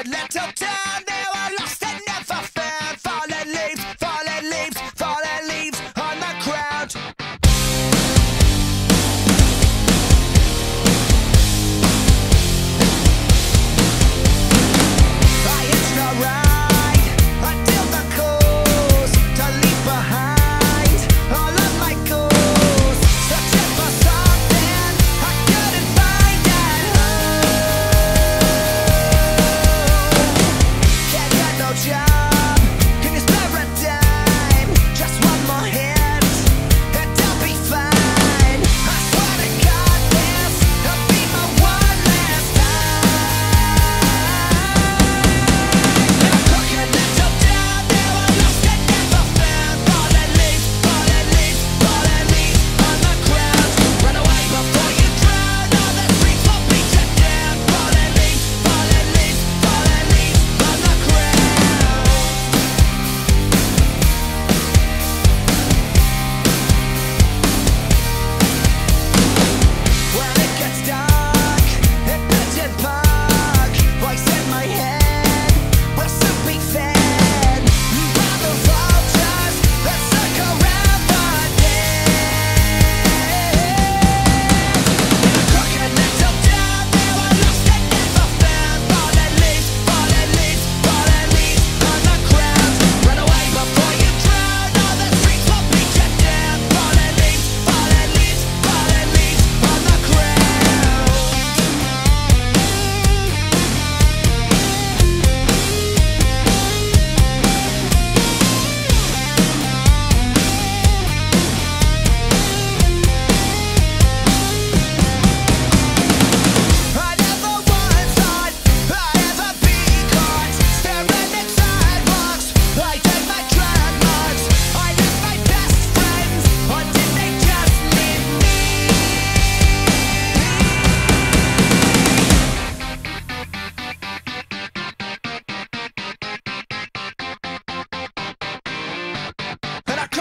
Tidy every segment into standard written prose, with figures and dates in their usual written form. a little town, they were lost and never found. Fallen leaves, fallen leaves, fallen leaves on the ground. It's not right until the cause to leave behind all of my goals. Searching for something I couldn't find at home. Can't get no job in this paradigm. Just one more hit and I'll be fine. I swear to God, this will be my one last time.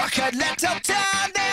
Crooked little town.